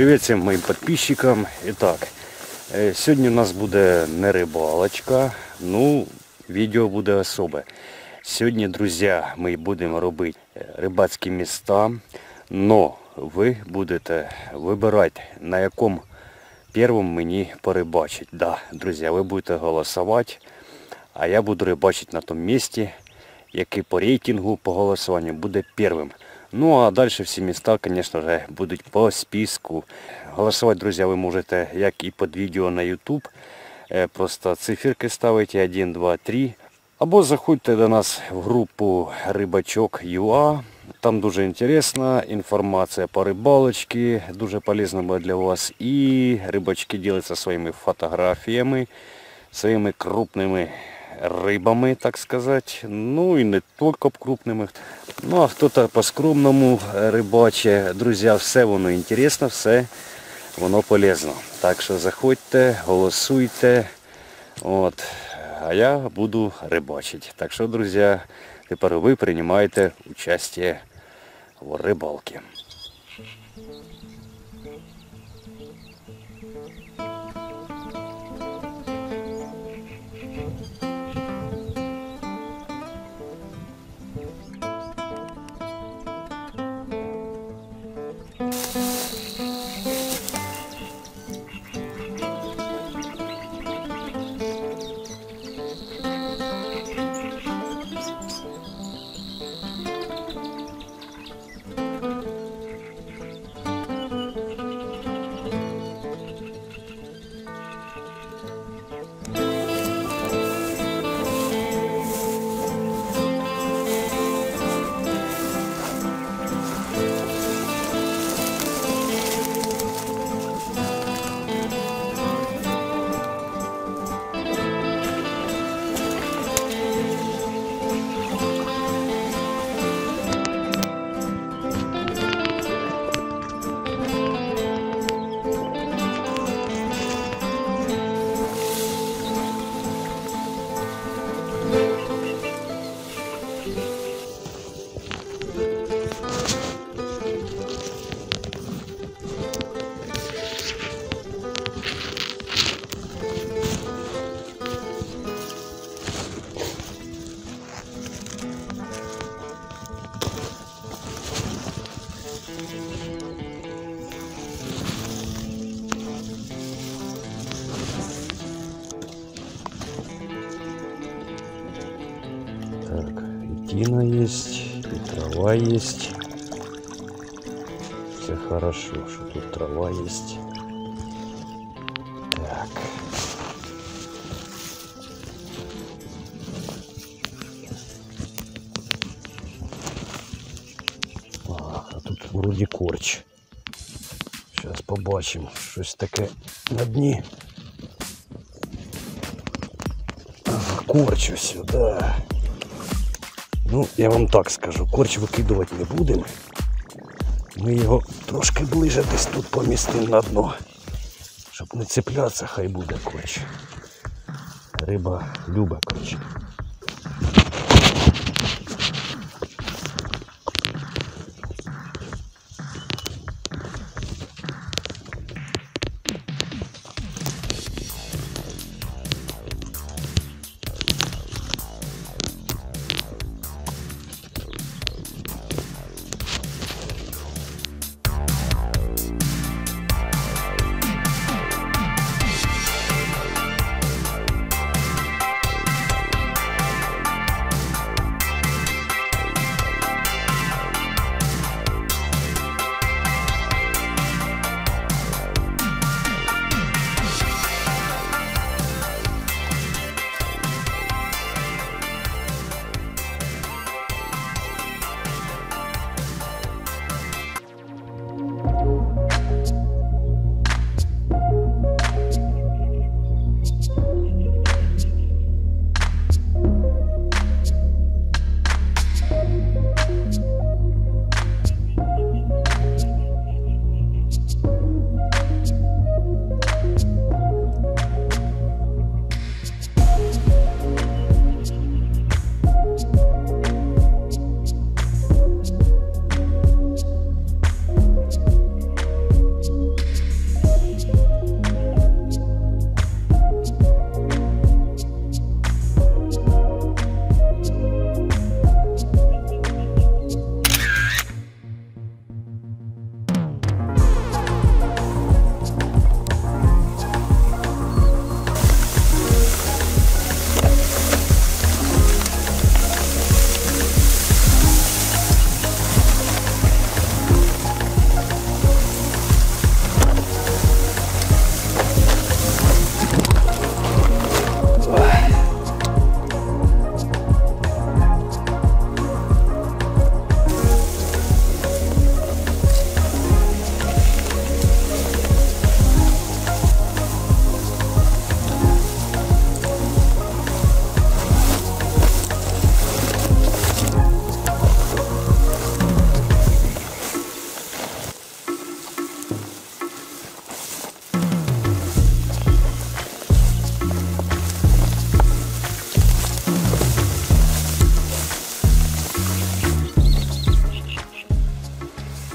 Привет всем моим подписчикам. Итак, сьогодні у нас буде не рибалочка, ну відео буде особе. Сьогодні, друзі, ми будемо робити рибацькі міста, но ви будете вибирати, на якому першому мені порибачить. Да, друзі, ви будете голосувати, а я буду рибачити на тому місці, який по рейтингу, по голосуванню буде першим. Ну а дальше всі міста, звісно ж, будуть по списку. Голосувати, друзі, ви можете, як і під відео на YouTube. Просто циферки ставите 1, 2, 3. Або заходьте до нас в групу Рибачок ЮА. Там дуже цікава інформація по рибалочці, дуже полезна буде для вас. І рибачки діляться своїми фотографіями, своїми крупними рыбами, так сказать, ну и не только крупными, ну а кто-то по-скромному рыбаче. Друзья, все воно интересно, все воно полезно, так что заходьте, голосуйте, вот, а я буду рыбачить. Так что, друзья, теперь вы принимаете участие в рыбалке. Так, ретина есть, и трава есть. Все хорошо, что тут трава есть. Так. А тут вроде корч. Сейчас побачим, что-то такое на дне. Ага, корч сюда. Ну, я вам так скажу, корч викидувати не будемо. Ми його трошки ближче десь тут помістимо на дно. Щоб не цеплятися, хай буде корч. Риба любить корч.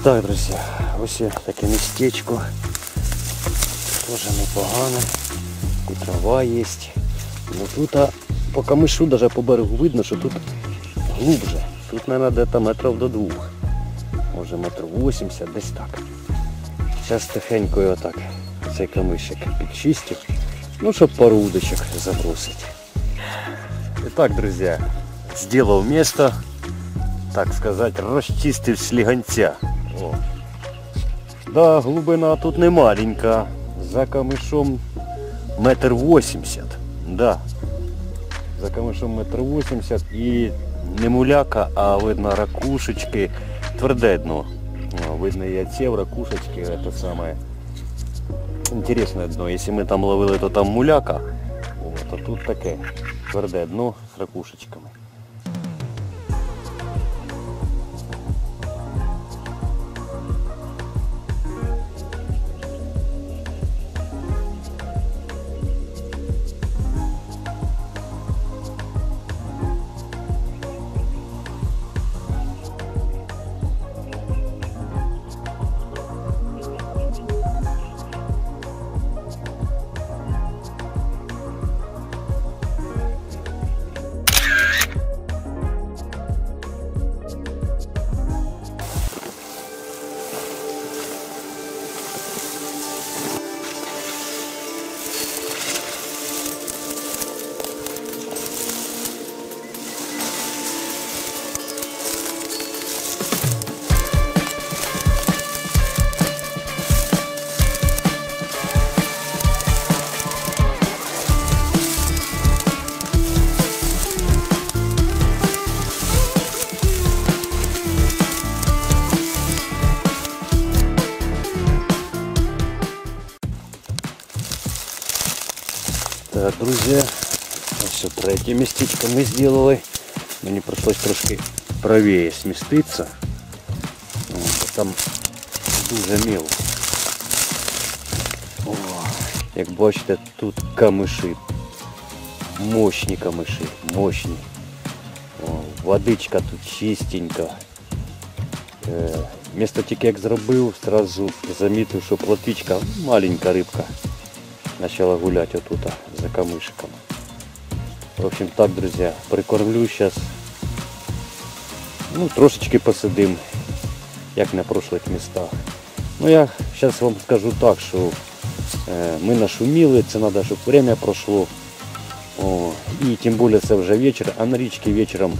Так, друзі, ось таке містечко. Тоже непогано. І трава є. Ну тут, по камишу, навіть по берегу видно, що тут глубже. Тут, мабуть, метрів до 2. Може, метр 80, десь так. Зараз тихенько його так, цей камишик підчистив. Ну, щоб пару удочок забросити. Итак, друзья, сделал место, так сказать, расчистив слегонця. О. Да, глубина тут не маленькая, за камышом 1,80 м. Да, за камышом 1,80 м и не муляка, а видно ракушечки, твердое дно. Видно и отсев ракушечки, это самое интересное дно. Если мы там ловили, то там муляка, вот, а тут такая. Твердое дно с ракушечками. Так, друзья, все третье местечко мы сделали. Мне пришлось трошки правее сместиться. Там дуже мелко. О, як бачите, тут камыши. Мощні камыши, мощні. О, водичка тут чистенька. Вместо тільки як зробив, сразу замітив, що плотвичка, маленька рибка. Начала гулять вот тут за камышиком. В общем, так, друзья, прикормлю сейчас. Ну, трошечки посидим, как на прошлых местах. Ну, я сейчас вам скажу так, что мы нашумели, это надо, чтобы время прошло. О, и тем более, это уже вечер, а на речке вечером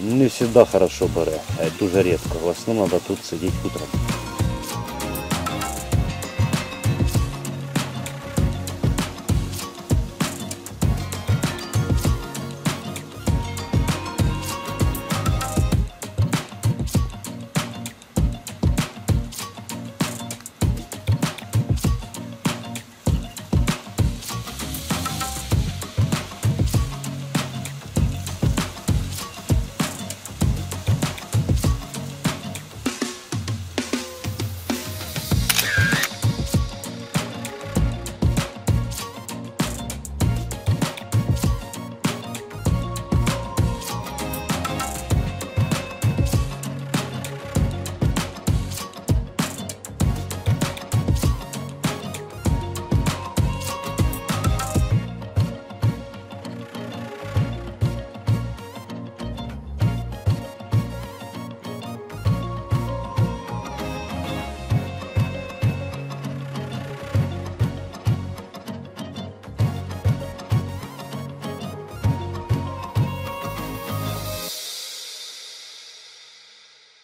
не всегда хорошо берет, это уже редко. В основном надо тут сидеть утром.